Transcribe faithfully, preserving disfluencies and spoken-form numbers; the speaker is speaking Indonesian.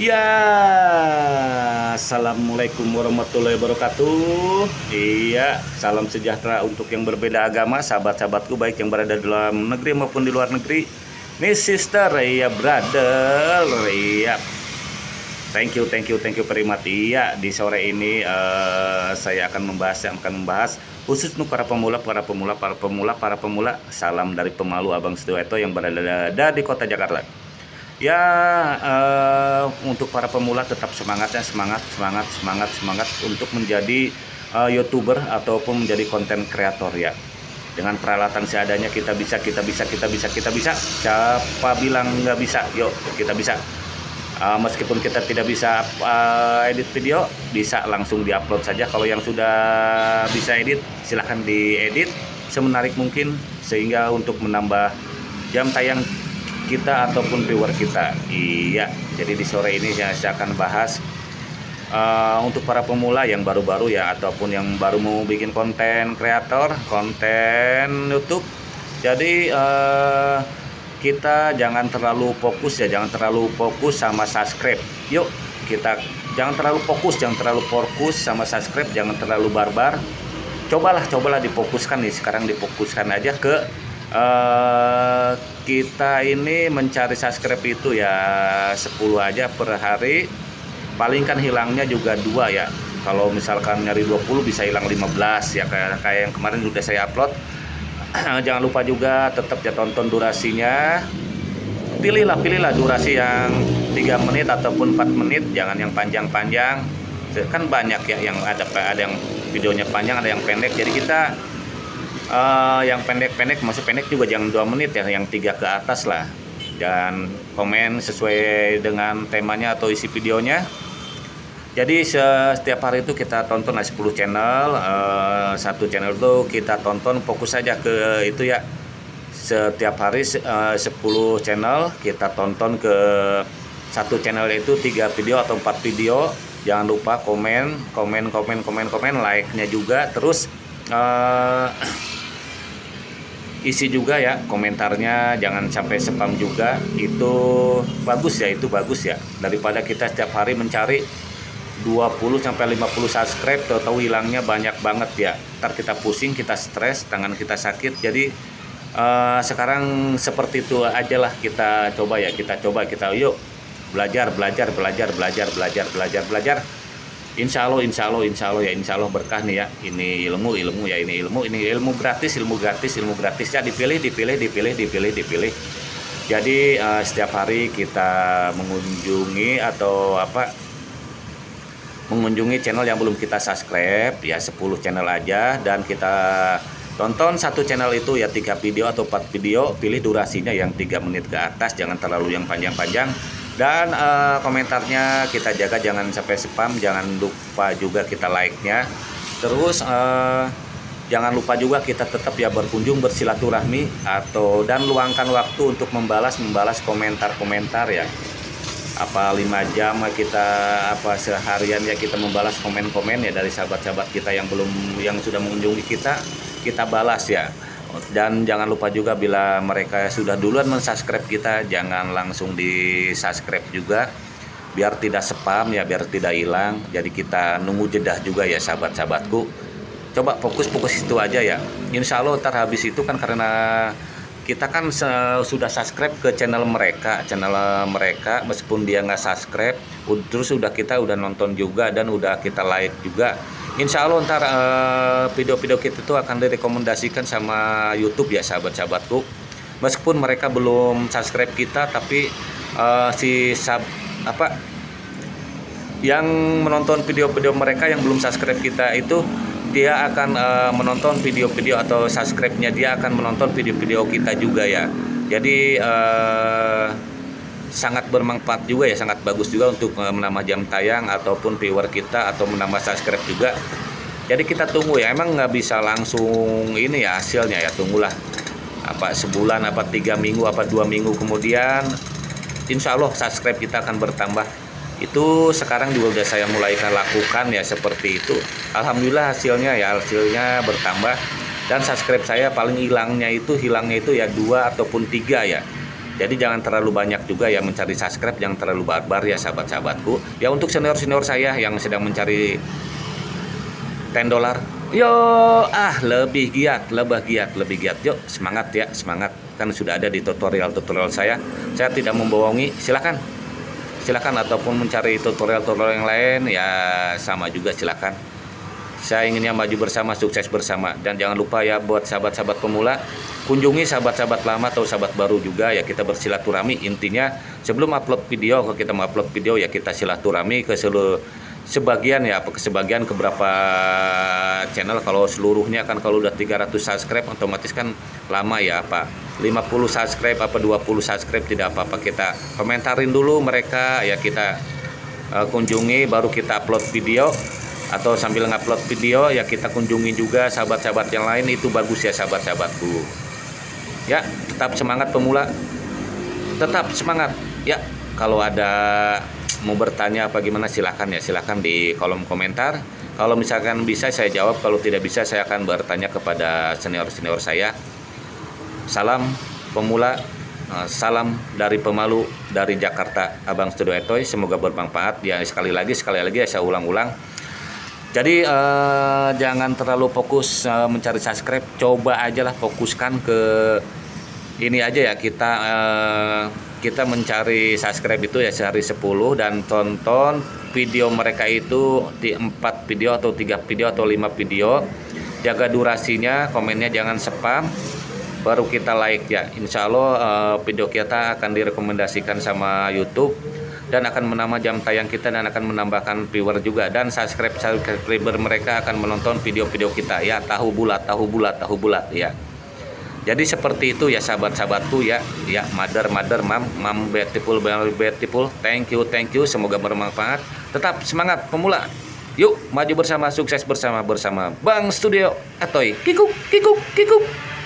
Ya, assalamualaikum warahmatullahi wabarakatuh. Iya, salam sejahtera untuk yang berbeda agama, sahabat-sahabatku baik yang berada dalam negeri maupun di luar negeri. Nih sister, iya brother, iya. Thank you, thank you, thank you perimat. Iya, di sore ini uh, saya akan membahas, yang akan membahas khusus untuk para pemula, para pemula, para pemula, para pemula. Salam dari pemalu Abang Studio Etoy yang berada di kota Jakarta. Ya, uh, untuk para pemula tetap semangat ya, semangat, semangat, semangat, semangat untuk menjadi uh, YouTuber ataupun menjadi konten kreator ya. Dengan peralatan seadanya kita bisa, kita bisa, kita bisa, kita bisa. Siapa bilang nggak bisa? Yuk, kita bisa. Uh, meskipun kita tidak bisa uh, edit video, bisa langsung diupload saja. Kalau yang sudah bisa edit, silahkan diedit semenarik mungkin sehingga untuk menambah jam tayang kita ataupun viewer kita. Iya, jadi di sore ini saya akan bahas uh, untuk para pemula yang baru-baru ya, ataupun yang baru mau bikin konten kreator, konten YouTube. Jadi uh, kita jangan terlalu fokus ya, jangan terlalu fokus sama subscribe. Yuk, kita jangan terlalu fokus, jangan terlalu fokus sama subscribe, jangan terlalu barbar. Cobalah, cobalah difokuskan nih, sekarang difokuskan aja ke uh, kita ini mencari subscribe itu ya sepuluh aja per hari. Paling kan hilangnya juga dua ya. Kalau misalkan nyari dua puluh bisa hilang lima belas ya, kayak kayak yang kemarin sudah saya upload. Jangan lupa juga tetap ya tonton durasinya, pilihlah pilihlah durasi yang tiga menit ataupun empat menit, jangan yang panjang-panjang. Kan banyak ya yang ada ada yang videonya panjang, ada yang pendek. Jadi kita uh, yang pendek-pendek, masih pendek juga jangan dua menit ya, yang tiga ke atas lah. Dan komen sesuai dengan temanya atau isi videonya. Jadi setiap hari itu kita tonton ada sepuluh channel, eh, satu channel itu kita tonton, fokus saja ke itu ya. Setiap hari eh, sepuluh channel kita tonton, ke satu channel itu tiga video atau empat video. Jangan lupa komen, komen, komen, komen, komen, like-nya juga, terus eh, isi juga ya komentarnya, jangan sampai spam juga. Itu bagus ya, itu bagus ya, daripada kita setiap hari mencari dua puluh sampai lima puluh subscribe, tahu-tahu hilangnya banyak banget ya. Ntar kita pusing, kita stres, tangan kita sakit. Jadi eh, sekarang seperti itu ajalah, kita coba ya, kita coba, kita yuk belajar, belajar, belajar, belajar, belajar, belajar, belajar. Insya Allah, insya Allah, insya Allah ya, insya Allah berkah nih ya. Ini ilmu, ilmu ya, ini ilmu, ini ilmu gratis, ilmu gratis, ilmu gratis ya. Dipilih, dipilih, dipilih, dipilih, dipilih. Jadi eh, setiap hari kita mengunjungi atau apa? mengunjungi channel yang belum kita subscribe ya, sepuluh channel aja, dan kita tonton satu channel itu ya tiga video atau empat video, pilih durasinya yang tiga menit ke atas, jangan terlalu yang panjang-panjang. Dan eh, komentarnya kita jaga, jangan sampai spam, jangan lupa juga kita like-nya. Terus eh, jangan lupa juga kita tetap ya berkunjung, bersilaturahmi, atau dan luangkan waktu untuk membalas membalas komentar-komentar ya. Apa lima jam kita, apa seharian ya kita membalas komen-komen ya dari sahabat-sahabat kita yang belum, yang sudah mengunjungi kita, kita balas ya. Dan jangan lupa juga bila mereka sudah duluan mensubscribe kita, jangan langsung di-subscribe juga, biar tidak spam ya, biar tidak hilang. Jadi kita nunggu jeda juga ya sahabat-sahabatku. Coba fokus-fokus itu aja ya. Insya Allah ntar habis itu kan, karena kita kan sudah subscribe ke channel mereka, channel mereka meskipun dia nggak subscribe, terus sudah kita udah nonton juga dan udah kita like juga. Insya Allah ntar video-video eh, kita itu akan direkomendasikan sama YouTube ya sahabat-sahabatku. Meskipun mereka belum subscribe kita, tapi eh, si sub apa yang menonton video-video mereka yang belum subscribe kita itu, dia akan uh, menonton video-video atau subscribe-nya, dia akan menonton video-video kita juga ya. Jadi uh, sangat bermanfaat juga ya, sangat bagus juga untuk uh, menambah jam tayang ataupun viewer kita, atau menambah subscribe juga. Jadi kita tunggu ya, emang nggak bisa langsung ini ya hasilnya ya, tunggulah apa sebulan, apa tiga minggu, apa dua minggu kemudian, insya Allah subscribe kita akan bertambah. Itu sekarang juga udah saya mulai lakukan ya seperti itu. Alhamdulillah hasilnya ya, hasilnya bertambah. Dan subscribe saya paling hilangnya itu hilangnya itu ya dua ataupun tiga ya. Jadi jangan terlalu banyak juga ya mencari subscribe, jangan terlalu barbar ya sahabat-sahabatku. Ya untuk senior-senior saya yang sedang mencari ten dolar, yo ah lebih giat, lebih giat, lebih giat. Yuk semangat ya, semangat. Kan sudah ada di tutorial-tutorial saya. Saya tidak membohongi, silakan. Silakan ataupun mencari tutorial-tutorial yang lain ya sama juga silakan. Saya inginnya maju bersama, sukses bersama. Dan jangan lupa ya buat sahabat-sahabat pemula, kunjungi sahabat-sahabat lama atau sahabat baru juga ya, kita bersilaturahmi. Intinya sebelum upload video, kalau kita upload video ya kita silaturahmi ke seluruh sebagian ya, ke sebagian ke berapa channel. Kalau seluruhnya kan kalau udah tiga ratus subscribe otomatis kan lama ya, apa lima puluh subscribe apa dua puluh subscribe tidak apa-apa, kita komentarin dulu mereka ya, kita uh, kunjungi baru kita upload video. Atau sambil ngupload video ya kita kunjungi juga sahabat-sahabat yang lain, itu bagus ya sahabat-sahabatku. Ya tetap semangat pemula, tetap semangat ya. Kalau ada mau bertanya apa gimana silahkan ya, silahkan di kolom komentar. Kalau misalkan bisa saya jawab, kalau tidak bisa saya akan bertanya kepada senior-senior saya. Salam pemula, salam dari pemalu dari Jakarta, Abang Studio Etoy. Semoga bermanfaat ya, sekali lagi sekali lagi ya saya ulang-ulang. Jadi eh, jangan terlalu fokus eh, mencari subscribe, coba aja lah fokuskan ke ini aja ya, kita eh, kita mencari subscribe itu ya sehari sepuluh dan tonton video mereka itu di empat video atau tiga video atau lima video. Jaga durasinya, komennya jangan spam, baru kita like ya. Insya Allah eh, video kita akan direkomendasikan sama YouTube dan akan menambah jam tayang kita dan akan menambahkan viewer juga, dan subscribe subscriber mereka akan menonton video-video kita ya, tahu bulat tahu bulat tahu bulat ya. Jadi seperti itu ya sahabat-sahabatku ya, ya mother mother mam mam beautiful beautiful, thank you thank you, semoga bermanfaat. Tetap semangat pemula, yuk maju bersama, sukses bersama bersama Bang Studio Etoy. Kikuk kikuk kikuk.